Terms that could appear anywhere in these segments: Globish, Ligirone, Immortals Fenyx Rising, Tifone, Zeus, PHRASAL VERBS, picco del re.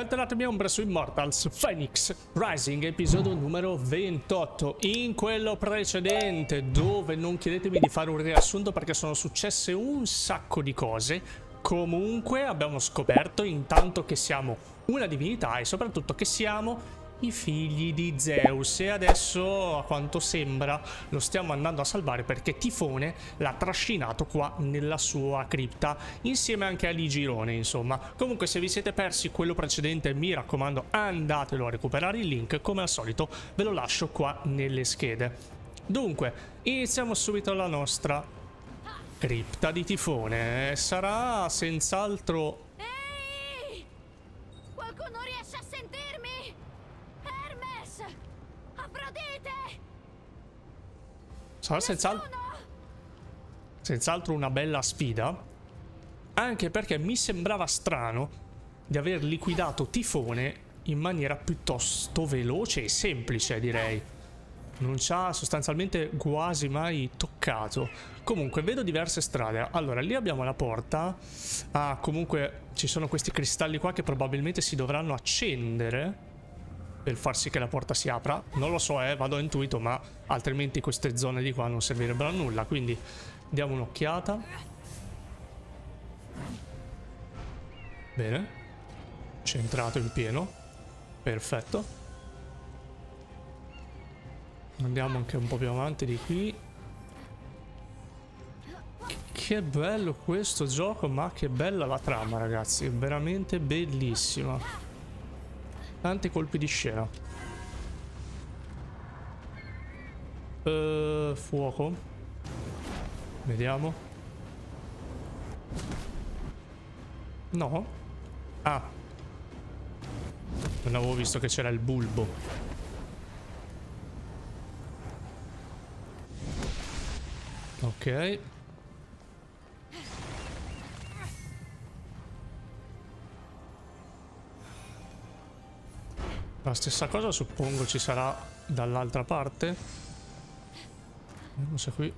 Bentornati ombre su Immortals Fenyx Rising, episodio numero 28. In quello precedente, dove non chiedetemi di fare un riassunto perché sono successe un sacco di cose, comunque abbiamo scoperto intanto che siamo una divinità e soprattutto che siamo i figli di Zeus, e adesso a quanto sembra lo stiamo andando a salvare perché Tifone l'ha trascinato qua nella sua cripta insieme anche a Ligirone. Insomma, comunque se vi siete persi quello precedente, mi raccomando andatelo a recuperare, il link come al solito ve lo lascio qua nelle schede. Dunque iniziamo subito la nostra cripta di Tifone. Sarà senz'altro... Ehi! Qualcuno riesce a sentirmi? Sarà senz'altro una bella sfida, anche perché mi sembrava strano di aver liquidato Tifone in maniera piuttosto veloce e semplice, direi. Non ci ha sostanzialmente quasi mai toccato. Comunque vedo diverse strade. Allora, lì abbiamo la porta. Ah, comunque ci sono questi cristalli qua che probabilmente si dovranno accendere per far sì che la porta si apra. Non lo so, vado a intuito, ma altrimenti queste zone di qua non servirebbero a nulla. Quindi diamo un'occhiata. Bene, centrato in pieno. Perfetto. Andiamo anche un po' più avanti di qui. Che bello questo gioco, ma che bella la trama, ragazzi. È veramente bellissima. Tanti colpi di scena. Fuoco. Vediamo. No. Ah, non avevo visto che c'era il bulbo. Ok. La stessa cosa suppongo ci sarà dall'altra parte. Vediamo se qui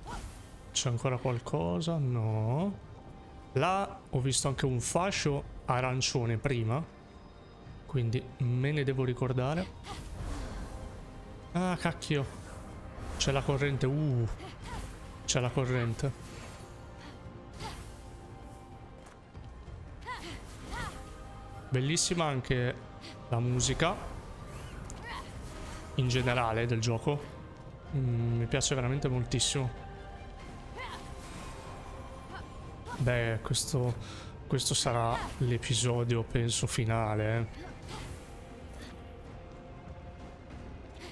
c'è ancora qualcosa. No. Là ho visto anche un fascio arancione prima, quindi me ne devo ricordare. Ah, cacchio, c'è la corrente. C'è la corrente. Bellissima anche la musica in generale del gioco, mi piace veramente moltissimo. Beh, questo sarà l'episodio penso finale,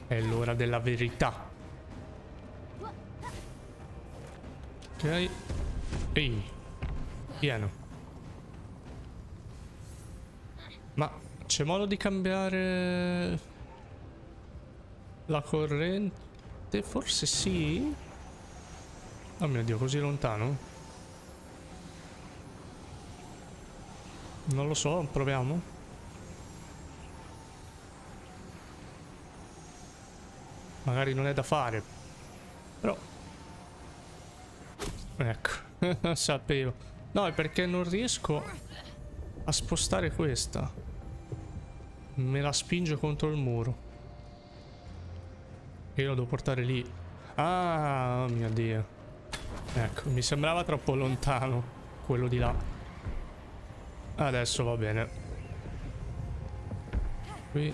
È l'ora della verità. Ok. Ehi, pieno. Ma c'è modo di cambiare la corrente? Forse sì. Oh mio Dio, così lontano? Non lo so, proviamo. Magari non è da fare, però... Ecco, sapevo. No, è perché non riesco a spostare questa. Me la spinge contro il muro. Io lo devo portare lì. Ah, mio Dio. Ecco, mi sembrava troppo lontano quello di là. Adesso va bene. Qui.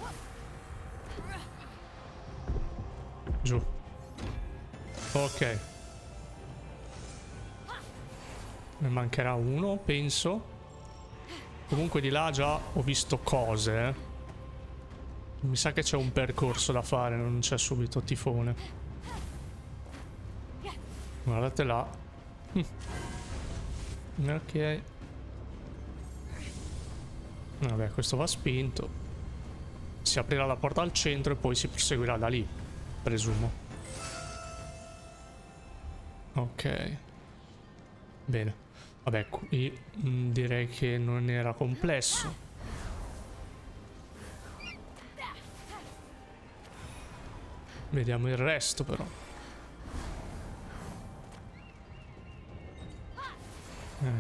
Giù. Ok. Ne mancherà uno, penso. Comunque di là già ho visto cose, Mi sa che c'è un percorso da fare, non c'è subito Tifone. Guardate là. Ok. Vabbè, questo va spinto. Si aprirà la porta al centro e poi si proseguirà da lì, presumo. Ok. Bene. Vabbè, qui direi che non era complesso. Vediamo il resto, però.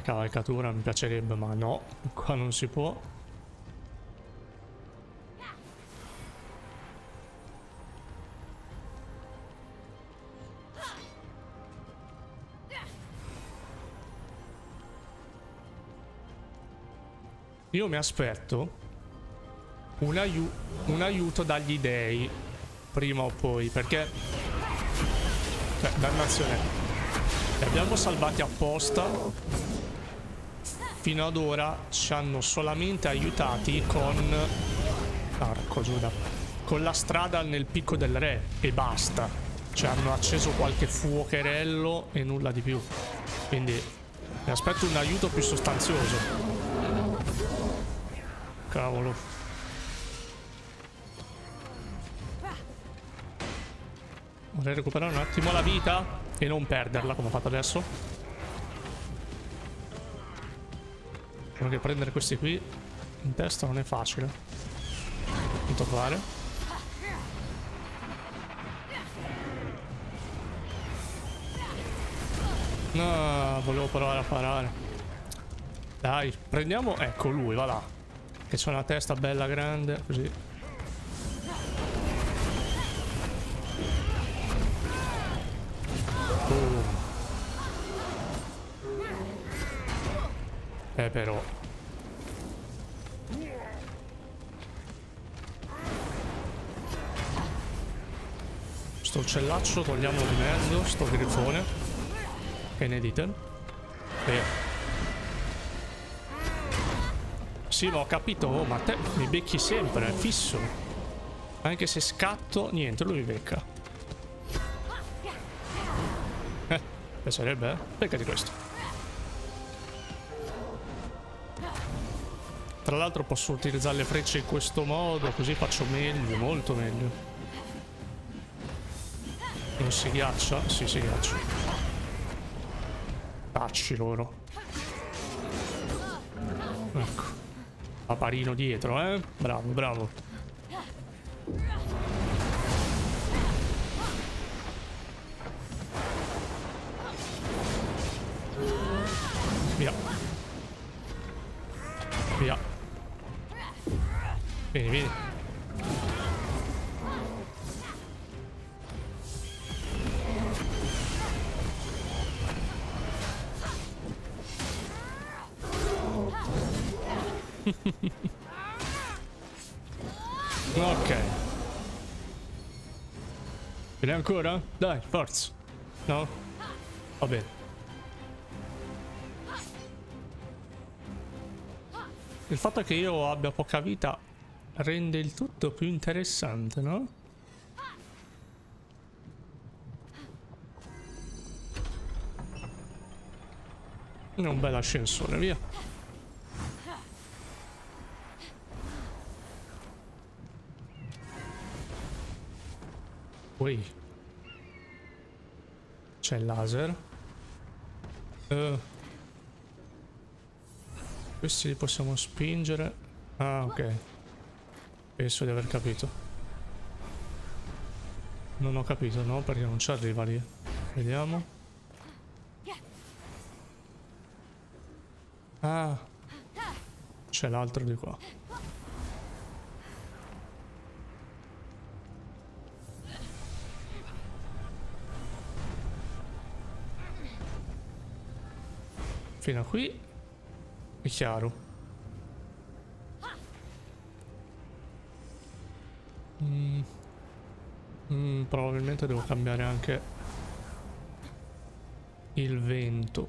Cavalcatura mi piacerebbe, ma no, qua non si può. Io mi aspetto un aiuto dagli dei prima o poi, perché cioè, dannazione, li abbiamo salvati apposta. Fino ad ora ci hanno solamente aiutati con arco, giuda, con la strada nel picco del re e basta. Ci hanno acceso qualche fuocherello e nulla di più. Quindi mi aspetto un aiuto più sostanzioso. Cavolo. Vorrei recuperare un attimo la vita e non perderla come ho fatto adesso. Spero che prendere questi qui in testa non è facile. Tanto fare. No, volevo provare a parare. Dai, prendiamo... Ecco lui, va là. Che c'è una testa bella grande, così. Però sto uccellaccio togliamolo di mezzo, sto grifone. Che ne dite? Sì, ma ho capito, oh, ma te mi becchi sempre, fisso. Anche se scatto, niente, lui mi becca. Piacerebbe, eh? Beccati questo. Tra l'altro posso utilizzare le frecce in questo modo, così faccio meglio, molto meglio. Non si ghiaccia? Sì, si ghiaccia. Tacci loro. Ecco. Paparino dietro, eh? Bravo, bravo. Via. Vieni, vieni. Ok. Vieni ancora? Dai, forza. No? Va bene. Il fatto che io abbia poca vita rende il tutto più interessante, no? Un bel ascensore, via. Ui. C'è il laser. Questi li possiamo spingere. Ah, ok. Penso di aver capito. Non ho capito, no? Perché non ci arriva lì. Vediamo. Ah. C'è l'altro di qua. Fino a qui è chiaro. Probabilmente devo cambiare anche il vento.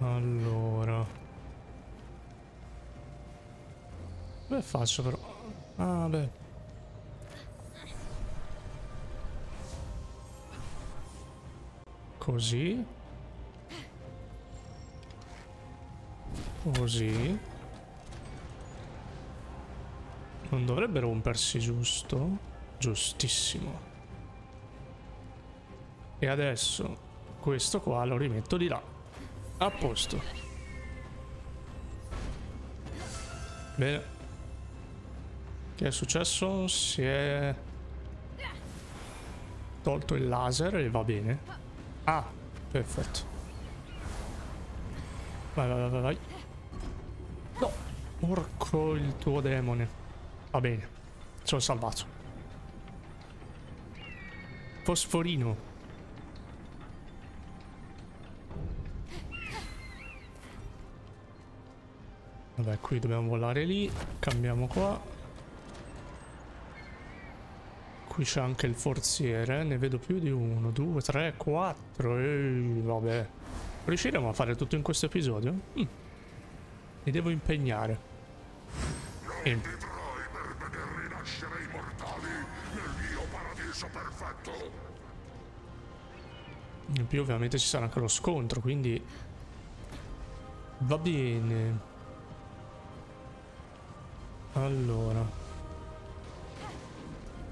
Allora, beh, faccio però. Ah, beh. Così. Così. Non dovrebbe rompersi, giusto? Giustissimo. E adesso questo qua lo rimetto di là. A posto. Bene. Che è successo? Si è tolto il laser e va bene. Ah, perfetto. Vai, vai, vai, vai. No, porco il tuo demone. Va bene, sono salvato. Fosforino. Vabbè, qui dobbiamo volare lì. Cambiamo qua. Qui c'è anche il forziere. Ne vedo più di uno, due, tre, quattro. Vabbè. Riusciremo a fare tutto in questo episodio? Mi devo impegnare. Non vivrai per veder rinascere i mortali nel mio paradiso perfetto. In più ovviamente ci sarà anche lo scontro, quindi va bene. Allora,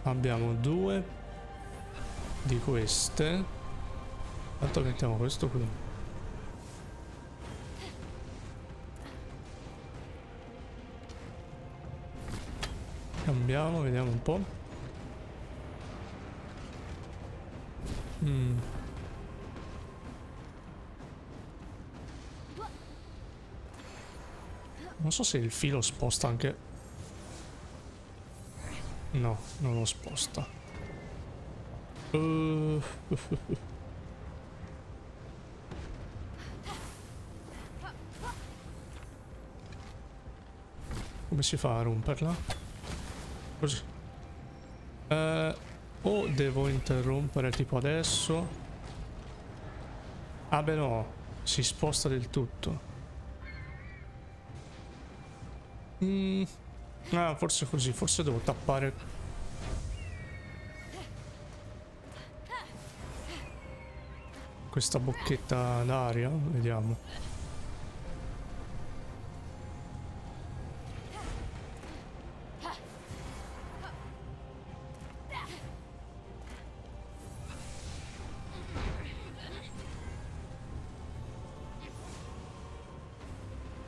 abbiamo due di queste. Tanto mettiamo questo qui. Cambiamo, vediamo un po'. Non so se il filo sposta anche... No, non lo sposta. Come si fa a romperla? Così. O devo interrompere tipo adesso. Ah beh no, si sposta del tutto. Ah, forse così, forse devo tappare. Questa bocchetta d'aria, vediamo.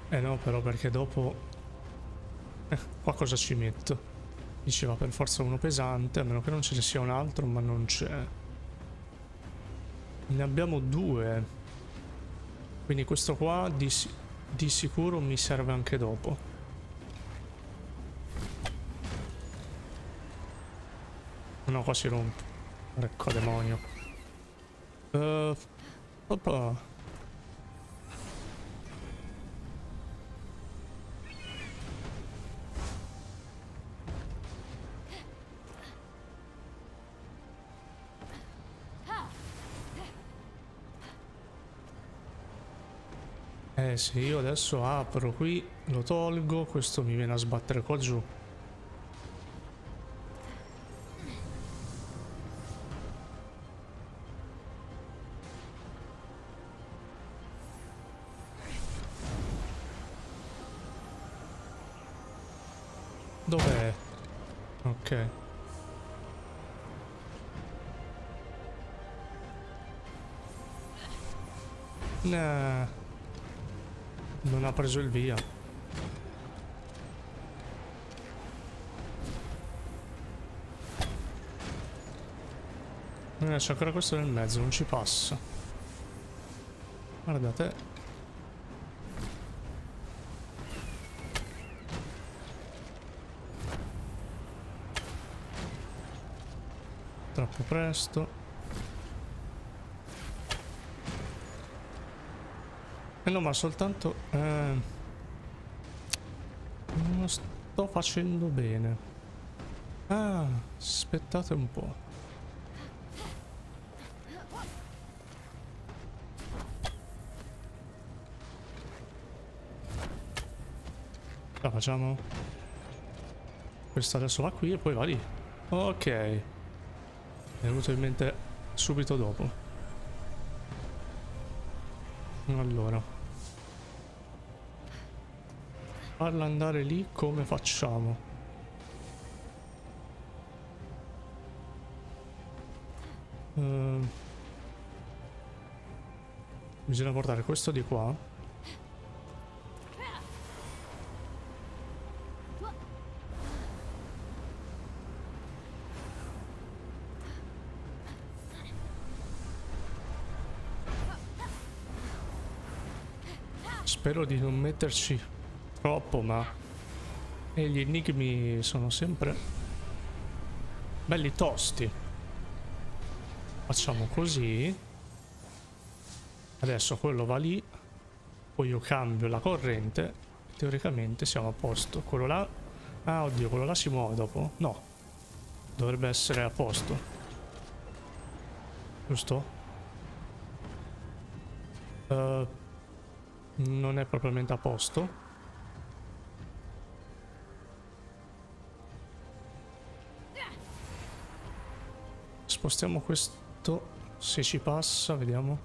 Eh no, però perché dopo... Qua cosa ci metto? Diceva per forza uno pesante, a meno che non ce ne sia un altro, ma non c'è. Ne abbiamo due. Quindi questo qua di sicuro mi serve anche dopo. No, qua si rompe. Ecco, demonio. Opa. Se io adesso apro qui, lo tolgo, questo mi viene a sbattere qua giù. Dov'è? Ok. Nah. Non ha preso il via. C'è ancora questo nel mezzo, non ci passa. Guardate. Troppo presto. No, ma soltanto non sto facendo bene. Ah, aspettate un po'. La facciamo. Questa adesso va qui e poi va lì. Ok. Mi è venuto in mente subito dopo. Allora. Farla andare lì come facciamo? Bisogna portare questo di qua. Spero di non metterci troppo, ma gli enigmi sono sempre belli tosti. Facciamo così. Adesso quello va lì. Poi io cambio la corrente. teoricamente siamo a posto. Quello là... ah, oddio, quello là si muove dopo? No. Dovrebbe essere a posto. Giusto? Non è propriamente a posto. Spostiamo questo, se ci passa, vediamo.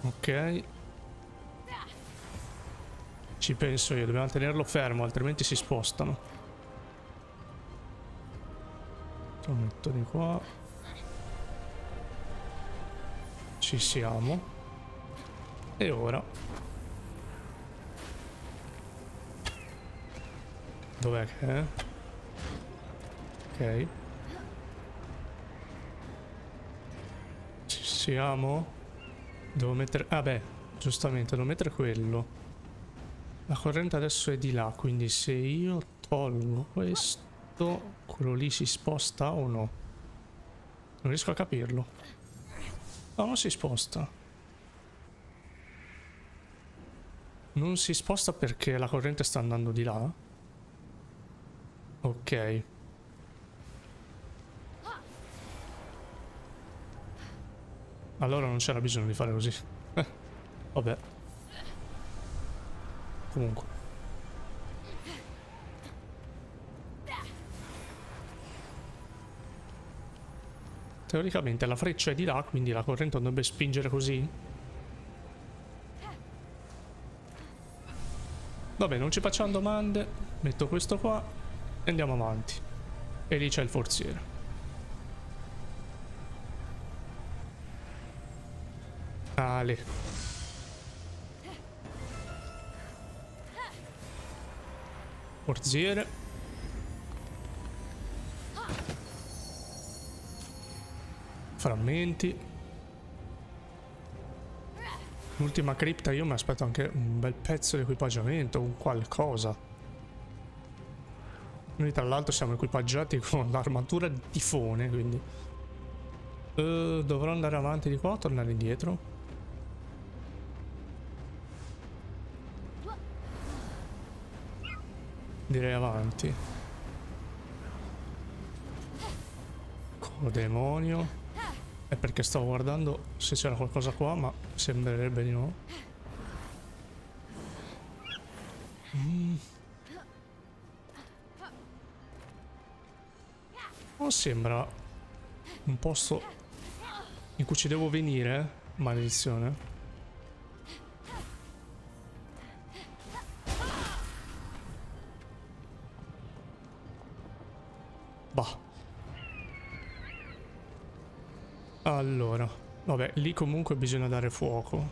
Ok. Ci penso io, dobbiamo tenerlo fermo, altrimenti si spostano. Lo metto di qua. Ci siamo. E ora... dov'è che è? Ok. Siamo? Devo mettere... ah beh, giustamente, devo mettere quello. La corrente adesso è di là, quindi se io tolgo questo, quello lì si sposta o no? Non riesco a capirlo. No, non si sposta. Non si sposta perché la corrente sta andando di là? Ok. Allora non c'era bisogno di fare così. Vabbè. Comunque. Teoricamente la freccia è di là, quindi la corrente dovrebbe spingere così. Vabbè, non ci facciamo domande. Metto questo qua e andiamo avanti. E lì c'è il forziere. Ale. Forziere. Frammenti. L'ultima cripta, io mi aspetto anche un bel pezzo di equipaggiamento, un qualcosa. Noi tra l'altro siamo equipaggiati con l'armatura di Tifone, quindi dovrò andare avanti di qua o tornare indietro? Direi avanti. Oh demonio. È perché stavo guardando se c'era qualcosa qua, ma sembrerebbe di no. Non sembra un posto in cui ci devo venire, maledizione. Allora, vabbè, lì comunque bisogna dare fuoco.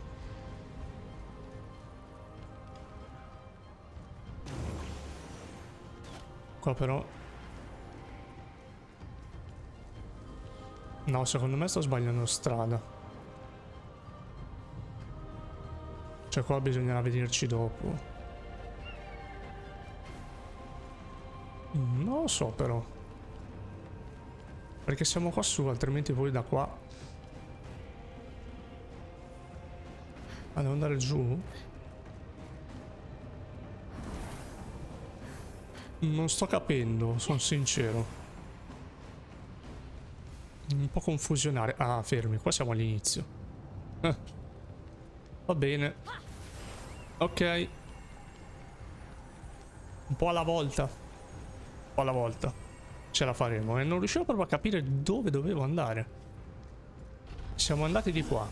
Qua però... no, secondo me sto sbagliando strada. Cioè qua bisognerà venirci dopo. Non lo so però. Perché siamo qua su, altrimenti voi da qua... ah, devo andare giù? Non sto capendo, sono sincero. Un po' confusionare. Ah, fermi, qua siamo all'inizio. Va bene. Ok. Un po' alla volta. Un po' alla volta. Ce la faremo. E non riuscivo proprio a capire dove dovevo andare. Siamo andati di qua.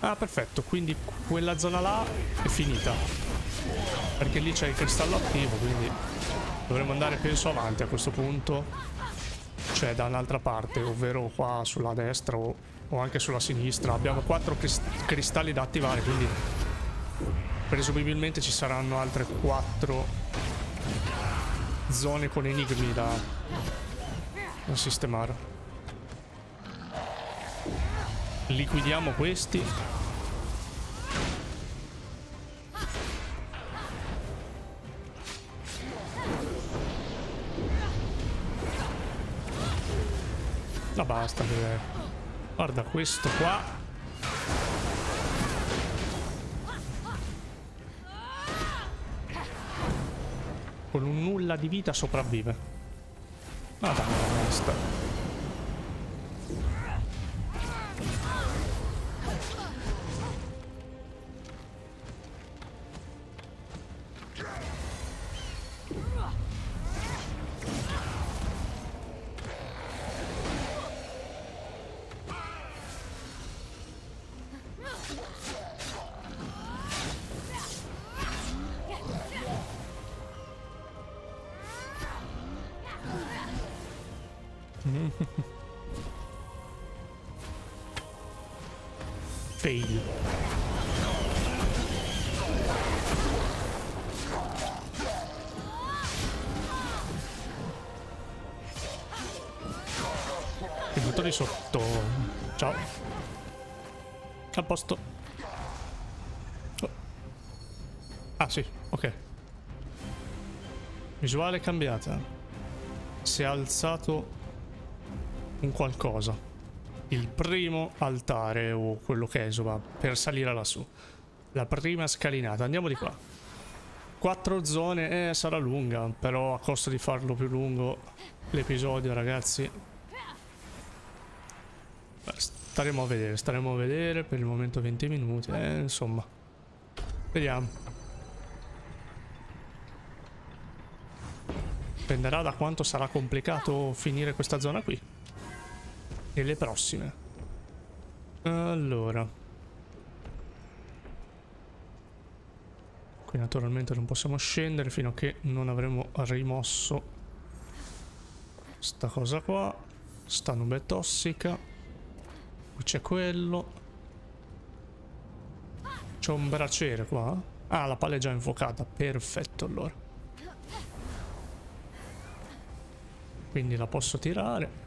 Ah, perfetto. Quindi quella zona là è finita. Perché lì c'è il cristallo attivo, quindi dovremmo andare, penso, avanti a questo punto. Cioè da un'altra parte, ovvero qua sulla destra o anche sulla sinistra. Abbiamo 4 cristalli da attivare, quindi presumibilmente ci saranno altre 4 zone con enigmi da sistemare. Liquidiamo questi. Ma basta, guarda questo qua. con un nulla di vita sopravvive. Ma tanto onesta. Fail. E buttali sotto. Ciao. A posto. Oh. Ah sì, ok. Visuale cambiata. Si è alzato un qualcosa. Il primo altare o quello che esula per salire lassù. La prima scalinata. Andiamo di qua. 4 zone. Sarà lunga. Però a costo di farlo più lungo l'episodio, ragazzi. Beh, staremo a vedere. Staremo a vedere. Per il momento 20 minuti. Insomma. Vediamo. Dipenderà da quanto sarà complicato finire questa zona qui. Nelle prossime. Allora. Qui naturalmente non possiamo scendere fino a che non avremo rimosso sta cosa qua. Sta nube tossica. Qui c'è quello. C'è un braciere qua. Ah, la palla è già infuocata. Perfetto, allora. Quindi la posso tirare.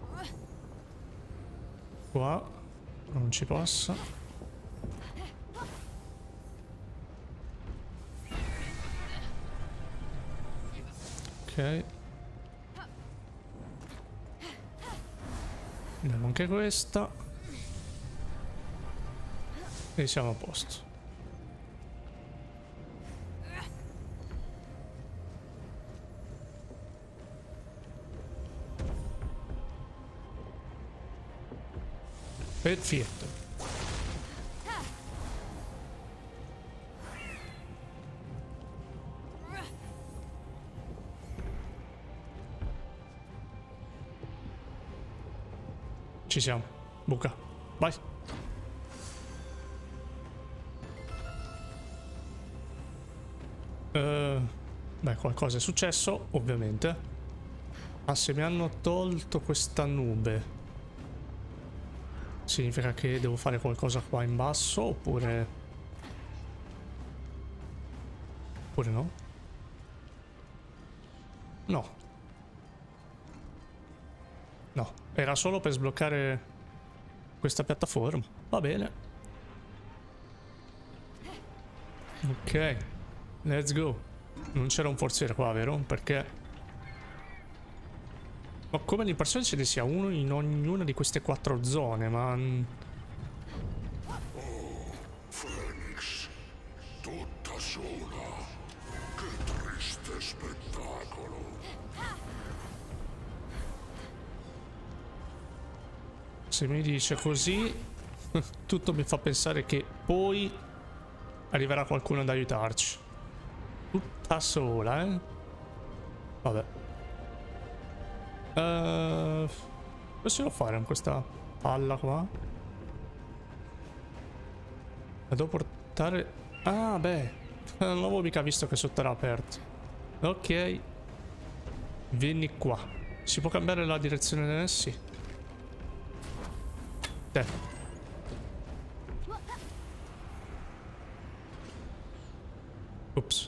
Qua non ci passa. Ok. Vediamo anche questa. E siamo a posto. Perfetto. Ci siamo. Buca. Vai. Beh, qualcosa è successo, ovviamente. Ah, se mi hanno tolto questa nube... significa che devo fare qualcosa qua in basso, oppure... oppure no? No. No, era solo per sbloccare questa piattaforma. Va bene. Ok, let's go. Non c'era un forziere qua, vero? Perché... ho come l'impressione ce ne sia uno in ognuna di queste 4 zone, ma... oh, Fenyx, tutta sola. Che triste spettacolo. Se mi dice così, tutto mi fa pensare che poi arriverà qualcuno ad aiutarci. Tutta sola, eh? Vabbè. Possiamo fare con questa palla qua? La devo portare... ah beh, non avevo mica visto che sotto era aperto. Ok. Vieni qua. Si può cambiare la direzione di essi? Te. Ops.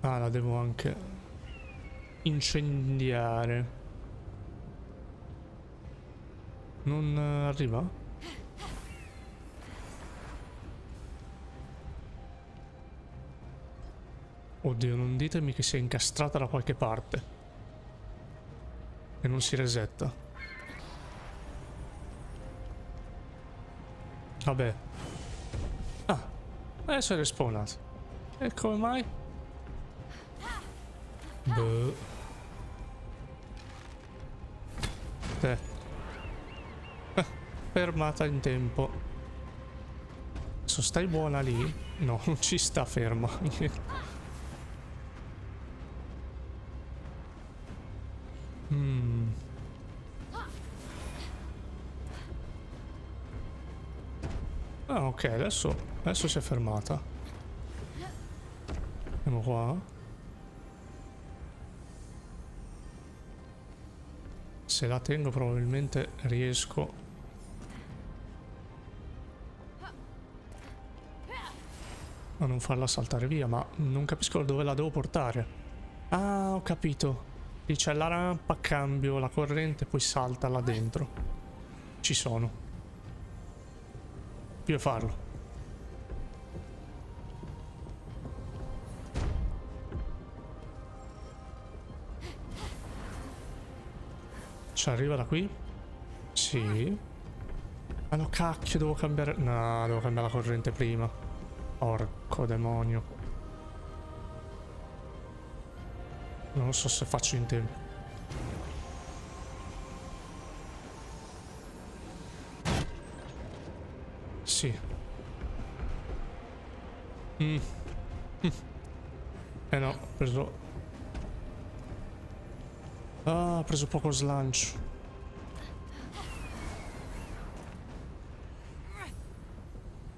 Ah, la devo anche incendiare. Non arriva? Oddio, non ditemi che sia incastrata da qualche parte e non si resetta. Vabbè. Ah, Adesso è respawnato. E come mai? Boh. Fermata in tempo. Adesso stai buona lì? No, non ci sta ferma. Ah, ok, adesso si è fermata. Andiamo qua. Se la tengo probabilmente riesco. A non farla saltare via, ma non capisco dove la devo portare. Ah, ho capito. Lì c'è la rampa, cambio la corrente, poi salta là dentro. Ci sono. Devo farlo. Ci arriva da qui? Sì. Ah no, cacchio, devo cambiare... No, devo cambiare la corrente prima. Porco demonio. Non lo so se faccio in tempo. Sì. Eh no, ho preso... Ah, ho preso poco slancio.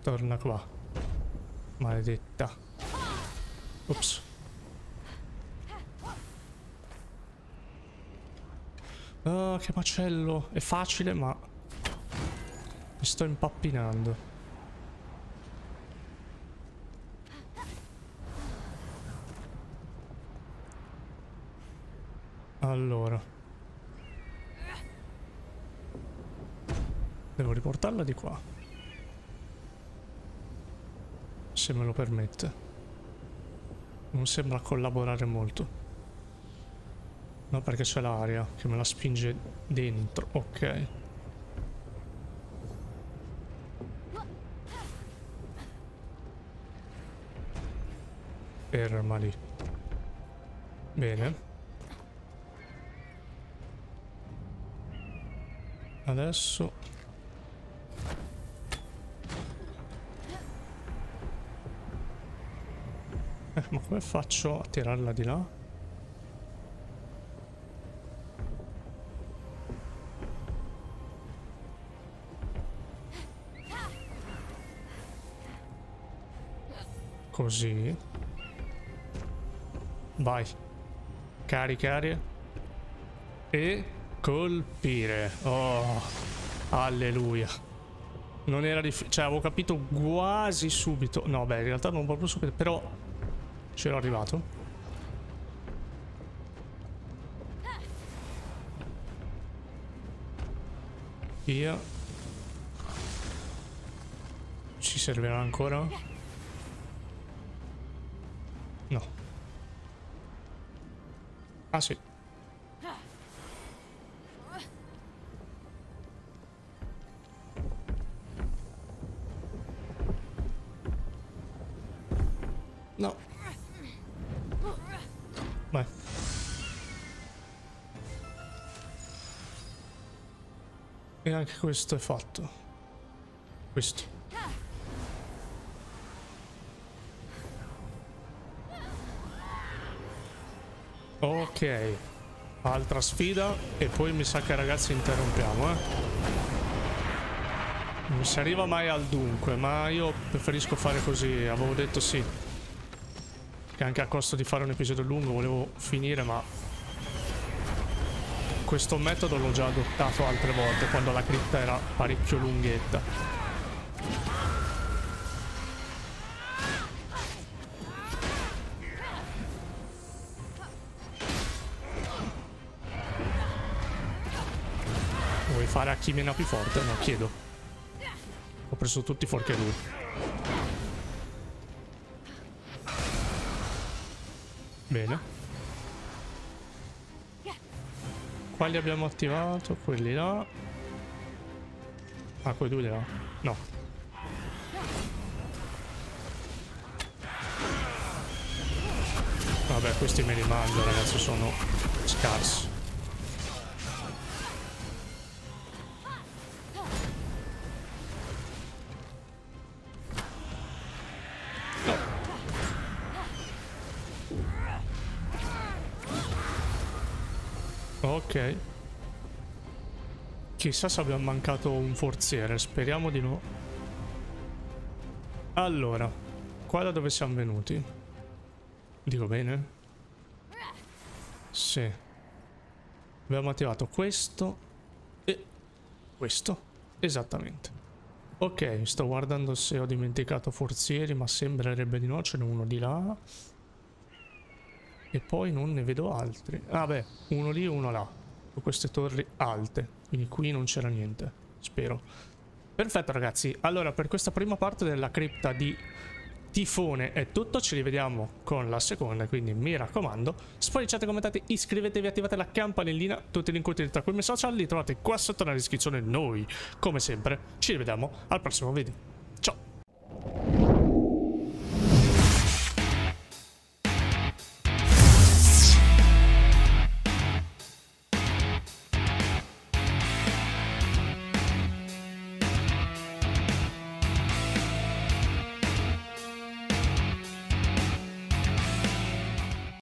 Torna qua. Maledetta. Ops. Ah, che macello. È facile, ma... Mi sto impappinando. Allora. Devo riportarla di qua. Se me lo permette. Non sembra collaborare molto. No, perché c'è l'aria che me la spinge dentro. Ok. Ferma lì. Bene. Adesso... ma come faccio a tirarla di là? Così. Vai. Caricare. E colpire. Oh, alleluia. Non era difficile. Cioè, avevo capito quasi subito. No, beh, in realtà non proprio subito, però... Ce l'ho arrivato. Via. Ci servirà ancora? No. Ah sì. No. Vai. E anche questo è fatto. Questo. Ok. Altra sfida. E poi mi sa che ragazzi interrompiamo, eh. Non si arriva mai al dunque, ma io preferisco fare così. Avevo detto sì. Anche a costo di fare un episodio lungo volevo finire, ma questo metodo l'ho già adottato altre volte quando la cripta era parecchio lunghetta. Vuoi fare a chi mena più forte? No, chiedo. Ho preso tutti fuorché lui. Bene. Quali abbiamo attivato? Quelli là. Ah, quei due là. No. vabbè, questi me li mangio, ragazzi, sono scarsi. Ok. Chissà se abbiamo mancato un forziere, speriamo di no. Allora, qua da dove siamo venuti? Dico bene? Sì. Abbiamo attivato questo e questo, esattamente. Ok, sto guardando se ho dimenticato forzieri, ma sembrerebbe di no, ce n'è uno di là. E poi non ne vedo altri. Ah beh, uno lì e uno là. Su queste torri alte. Quindi qui non c'era niente, spero. Perfetto ragazzi. Allora, per questa prima parte della cripta di Tifone è tutto. Ci rivediamo con la seconda. Quindi mi raccomando, spoiliciate, commentate, iscrivetevi, attivate la campanellina. Tutti i link utili tra cui i miei social li trovate qua sotto nella descrizione. Noi, come sempre, ci rivediamo al prossimo video. Ciao!